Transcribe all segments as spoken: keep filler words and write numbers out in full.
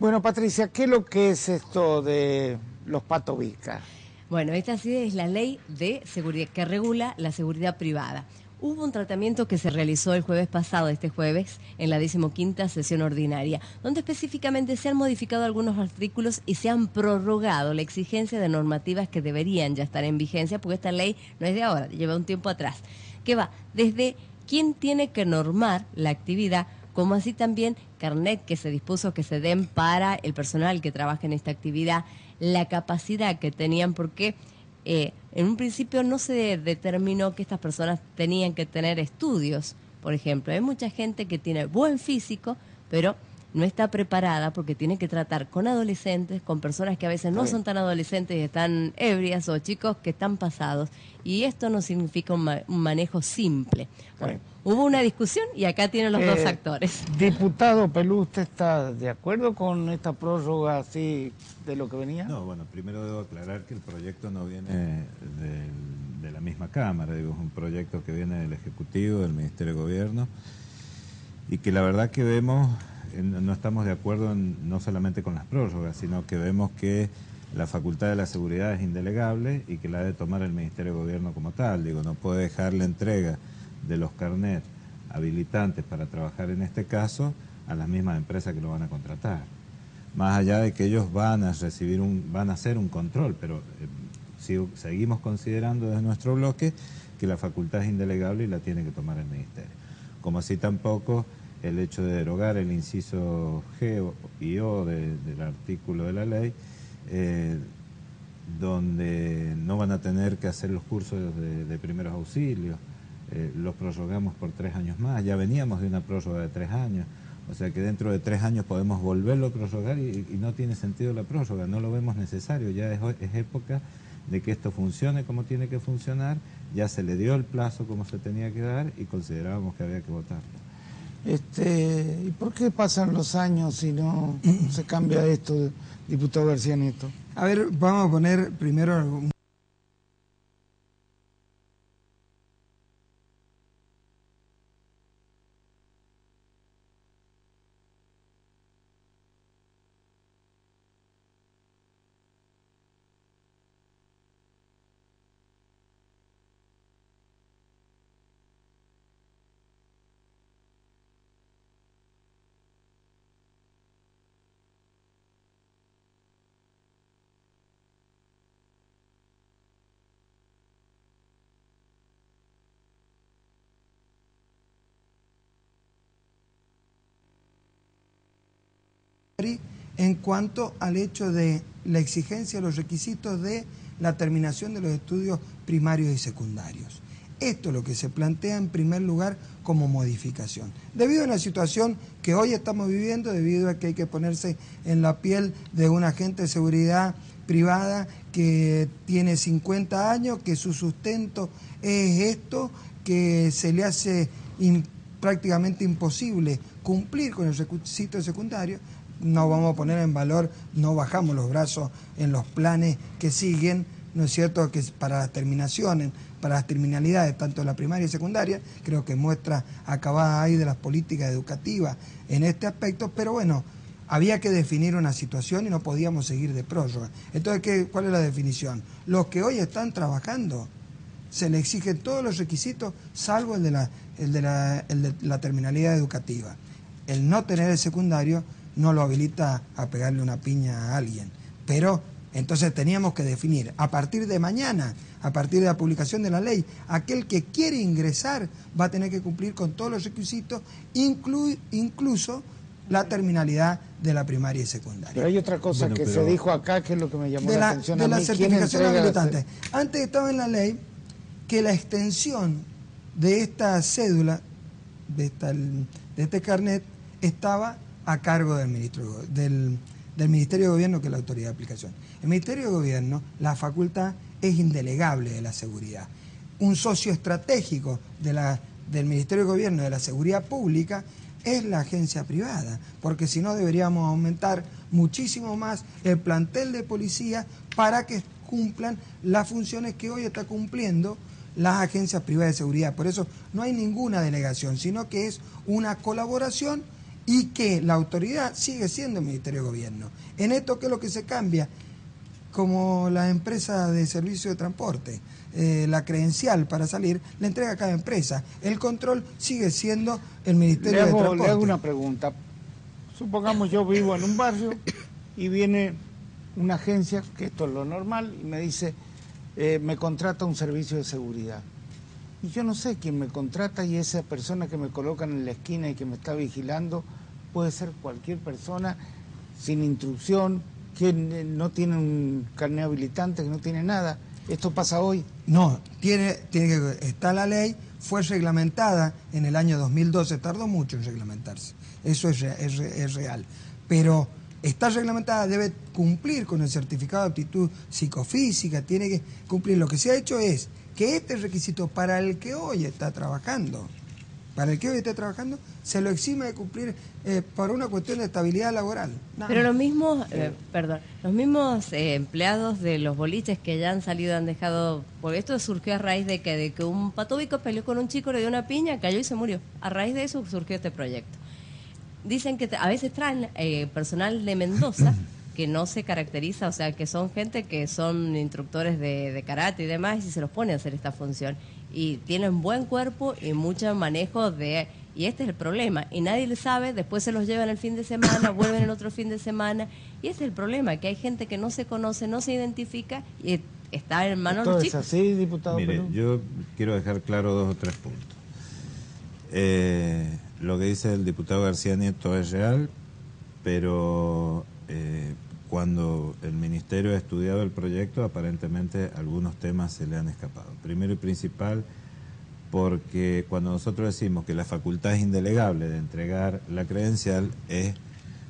Bueno, Patricia, ¿qué es lo que es esto de los patobicas? Bueno, esta sí es la ley de seguridad que regula la seguridad privada. Hubo un tratamiento que se realizó el jueves pasado, este jueves, en la decimoquinta sesión ordinaria, donde específicamente se han modificado algunos artículos y se han prorrogado la exigencia de normativas que deberían ya estar en vigencia, porque esta ley no es de ahora, lleva un tiempo atrás, que va desde quién tiene que normar la actividad, como así también carnet que se dispuso que se den para el personal que trabaja en esta actividad, la capacidad que tenían, porque Eh, en un principio no se determinó que estas personas tenían que tener estudios, por ejemplo. Hay mucha gente que tiene buen físico, pero no está preparada porque tiene que tratar con adolescentes, con personas que a veces no son tan adolescentes y están ebrias, o chicos que están pasados. Y esto no significa un, ma un manejo simple. Bueno, hubo una discusión y acá tienen los eh, dos actores. Diputado Peluc, ¿usted está de acuerdo con esta prórroga así de lo que venía? No, bueno, primero debo aclarar que el proyecto no viene eh, de, de la misma Cámara. Digo, es un proyecto que viene del Ejecutivo, del Ministerio de Gobierno, y que la verdad que vemos, no estamos de acuerdo en, no solamente con las prórrogas, sino que vemos que la facultad de la seguridad es indelegable y que la debe tomar el Ministerio de Gobierno como tal. Digo, no puede dejar la entrega de los carnets habilitantes para trabajar en este caso a las mismas empresas que lo van a contratar. Más allá de que ellos van a recibir un, van a hacer un control, pero eh, si, seguimos considerando desde nuestro bloque que la facultad es indelegable y la tiene que tomar el Ministerio. Como si tampoco el hecho de derogar el inciso G y O de, del artículo de la ley, eh, donde no van a tener que hacer los cursos de, de primeros auxilios, eh, los prorrogamos por tres años más, ya veníamos de una prórroga de tres años, o sea que dentro de tres años podemos volverlo a prorrogar y, y no tiene sentido la prórroga, no lo vemos necesario, ya es, es época de que esto funcione como tiene que funcionar, ya se le dio el plazo como se tenía que dar y considerábamos que había que votarlo. Este, ¿Y por qué pasan los años si no se cambia esto, diputado García Nieto? A ver, vamos a poner primero un... en cuanto al hecho de la exigencia de los requisitos de la terminación de los estudios primarios y secundarios. Esto es lo que se plantea en primer lugar como modificación. Debido a la situación que hoy estamos viviendo, debido a que hay que ponerse en la piel de un agente de seguridad privada que tiene cincuenta años, que su sustento es esto, que se le hace in, prácticamente imposible cumplir con el requisito secundario. No vamos a poner en valor, no bajamos los brazos en los planes que siguen, ¿no es cierto?, que para las terminaciones, para las terminalidades, tanto la primaria y secundaria, creo que muestra acabada ahí de las políticas educativas en este aspecto, pero bueno, había que definir una situación y no podíamos seguir de prórroga. Entonces, ¿qué, cuál es la definición? Los que hoy están trabajando, se les exigen todos los requisitos, salvo el de la, el de la, el de la terminalidad educativa. El no tener el secundario no lo habilita a pegarle una piña a alguien. Pero entonces teníamos que definir, a partir de mañana, a partir de la publicación de la ley, aquel que quiere ingresar va a tener que cumplir con todos los requisitos, inclu incluso la terminalidad de la primaria y secundaria. Pero hay otra cosa bueno, que pero... se dijo acá, que es lo que me llamó la, la atención. De a la mí, certificación habilitante. La... Antes estaba en la ley que la extensión de esta cédula, de, esta, de este carnet, estaba a cargo del, ministro, del, del Ministerio de Gobierno, que es la autoridad de aplicación. El Ministerio de Gobierno, la facultad es indelegable de la seguridad. Un socio estratégico de la, del Ministerio de Gobierno de la seguridad pública es la agencia privada, porque si no deberíamos aumentar muchísimo más el plantel de policía para que cumplan las funciones que hoy está cumpliendo las agencias privadas de seguridad. Por eso no hay ninguna delegación, sino que es una colaboración y que la autoridad sigue siendo el Ministerio de Gobierno. En esto, ¿qué es lo que se cambia? Como las empresas de servicio de transporte, eh, la credencial para salir la entrega a cada empresa. El control sigue siendo el Ministerio hago, de Transporte. Le hago una pregunta. Supongamos yo vivo en un barrio y viene una agencia, que esto es lo normal, y me dice, eh, me contrata un servicio de seguridad. Y yo no sé quién me contrata, y esa persona que me colocan en la esquina y que me está vigilando puede ser cualquier persona sin instrucción, que no tiene un carnet habilitante, que no tiene nada. ¿Esto pasa hoy? No, tiene, tiene que, está la ley, fue reglamentada en el año dos mil doce, tardó mucho en reglamentarse, eso es, es, es real, pero está reglamentada, debe cumplir con el certificado de aptitud psicofísica, tiene que cumplir. Lo que se ha hecho es que este requisito para el que hoy está trabajando, para el que hoy está trabajando, se lo exime de cumplir eh, por una cuestión de estabilidad laboral. No. Pero los mismos, eh, perdón, los mismos eh, empleados de los boliches que ya han salido, han dejado, porque esto surgió a raíz de que, de que un patobico peleó con un chico, le dio una piña, cayó y se murió. A raíz de eso surgió este proyecto. Dicen que a veces traen eh, personal de Mendoza que no se caracteriza, o sea, que son gente que son instructores de, de karate y demás, y se los pone a hacer esta función. Y tienen buen cuerpo y mucho manejo de... Y este es el problema. Y nadie le sabe, después se los llevan el fin de semana, vuelven el otro fin de semana. Y ese es el problema, que hay gente que no se conoce, no se identifica, y está en manos de los chicos. ¿Es así, diputado Peluc? Mire, yo quiero dejar claro dos o tres puntos. Eh, lo que dice el diputado García Nieto es real, pero... Eh, Cuando el Ministerio ha estudiado el proyecto, aparentemente algunos temas se le han escapado. Primero y principal, porque cuando nosotros decimos que la facultad es indelegable de entregar la credencial, es,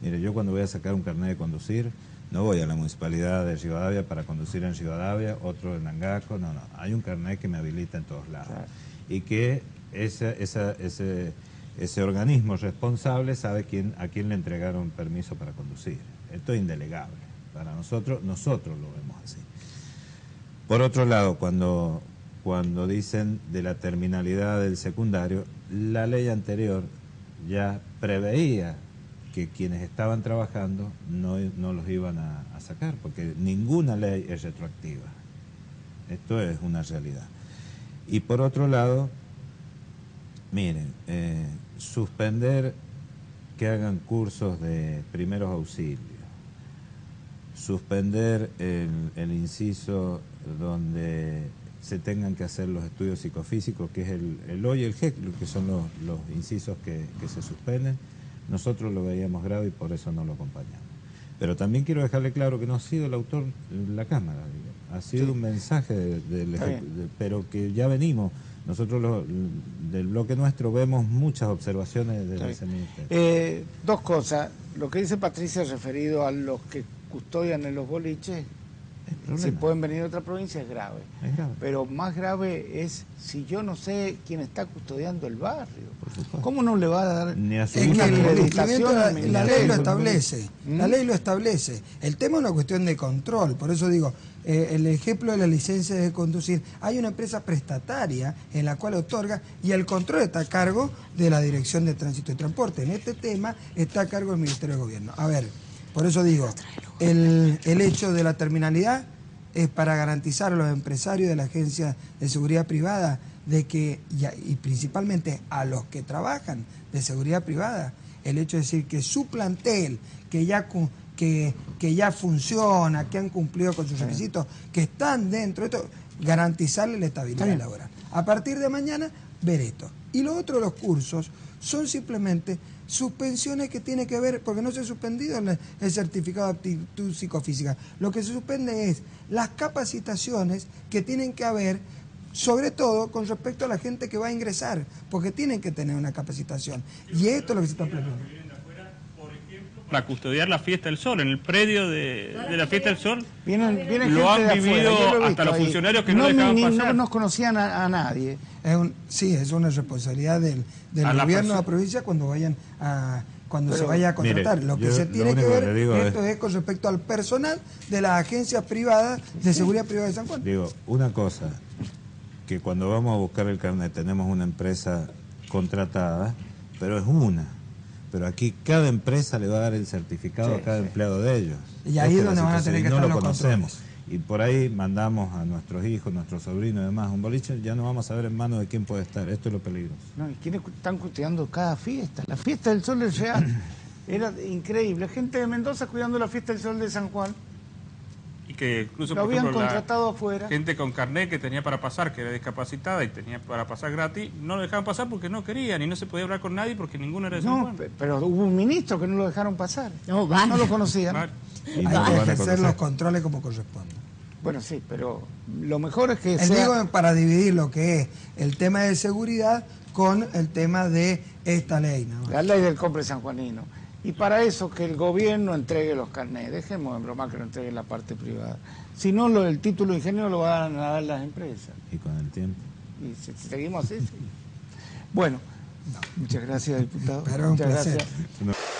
mire, yo cuando voy a sacar un carnet de conducir, no voy a la municipalidad de Rivadavia para conducir en Rivadavia, otro en Angaco, no, no. Hay un carnet que me habilita en todos lados. Claro. Y que esa, esa, ese, ese organismo responsable sabe quién, a quién le entregaron permiso para conducir. Esto es indelegable. Para nosotros, nosotros lo vemos así. Por otro lado, cuando, cuando dicen de la terminalidad del secundario, la ley anterior ya preveía que quienes estaban trabajando no, no los iban a, a sacar, porque ninguna ley es retroactiva. Esto es una realidad. Y por otro lado, miren, eh, suspender que hagan cursos de primeros auxilios, suspender el, el inciso donde se tengan que hacer los estudios psicofísicos, que es el, el O y el G, que son los, los incisos que, que se suspenden, nosotros lo veíamos grave y por eso no lo acompañamos. Pero también quiero dejarle claro que no ha sido el autor la Cámara, ha sido sí. un mensaje, de, de, de, de, pero que ya venimos. Nosotros lo, del bloque nuestro vemos muchas observaciones de ese ministerio. Eh, dos cosas. Lo que dice Patricia referido a los que custodian en los boliches, si pueden venir de otra provincia, es grave. es grave. Pero más grave es si yo no sé quién está custodiando el barrio. ¿Cómo no le va a dar ni a su es que el cumplimiento la, la ley lo establece. ¿Mm? La ley lo establece. El tema es una cuestión de control. Por eso digo, eh, el ejemplo de la licencia de conducir. Hay una empresa prestataria en la cual otorga y el control está a cargo de la Dirección de Tránsito y Transporte. En este tema está a cargo del Ministerio de Gobierno. A ver, por eso digo, el, el hecho de la terminalidad es para garantizar a los empresarios de la Agencia de Seguridad Privada de que, y principalmente a los que trabajan de seguridad privada, el hecho de decir que su plantel, que ya, que, que ya funciona, que han cumplido con sus requisitos, que están dentro de esto, garantizarle la estabilidad laboral. A partir de mañana, ver esto. Y lo otro, los cursos, son simplemente suspensiones que tiene que ver, porque no se ha suspendido el certificado de aptitud psicofísica. Lo que se suspende es las capacitaciones que tienen que haber, sobre todo con respecto a la gente que va a ingresar, porque tienen que tener una capacitación. Y esto es lo que se está planteando. Para custodiar la fiesta del sol, en el predio de, de la fiesta del sol, vienen, vienen lo han vivido afuera, lo hasta los ahí. Funcionarios que no, no dejaban ni, pasar. No nos conocían a, a nadie. Es un, sí, es una responsabilidad del, del gobierno persona. de la provincia cuando vayan a cuando Pero, se vaya a contratar. Mire, lo que yo, se tiene que ver que esto es... es con respecto al personal de las agencias privadas de seguridad privada de San Juan. Digo, una cosa, que cuando vamos a buscar el carnet tenemos una empresa contratada, pero es una. Pero aquí cada empresa le va a dar el certificado sí, a cada sí. empleado de ellos. Y ahí es donde van a tener que estar los controles. No lo conocemos. Y por ahí mandamos a nuestros hijos, nuestros sobrinos y demás un boliche, ya no vamos a ver en manos de quién puede estar. Esto es lo peligroso. No, y quienes están cuidando cada fiesta. La fiesta del sol del real era increíble. Gente de Mendoza cuidando la fiesta del sol de San Juan. Y que incluso, lo por habían ejemplo, contratado afuera. Gente con carnet que tenía para pasar, que era discapacitada y tenía para pasar gratis, no lo dejaban pasar porque no querían y no se podía hablar con nadie porque ninguno era de San Juan. No, pero hubo un ministro que no lo dejaron pasar. No, vale. No lo conocían. Vale. Y no hay que hacer los controles como corresponde. Bueno, sí, pero lo mejor es que sea... Digo, para dividir lo que es el tema de seguridad con el tema de esta ley, ¿no? La ley del compre sanjuanino. Y para eso que el gobierno entregue los carnets, dejemos en broma que lo entregue la parte privada. Si no, lo, el título de ingeniero lo van a dar las empresas. Y con el tiempo. Y si, si seguimos así, sí. Bueno, no. Muchas gracias, diputado. Pero muchas gracias.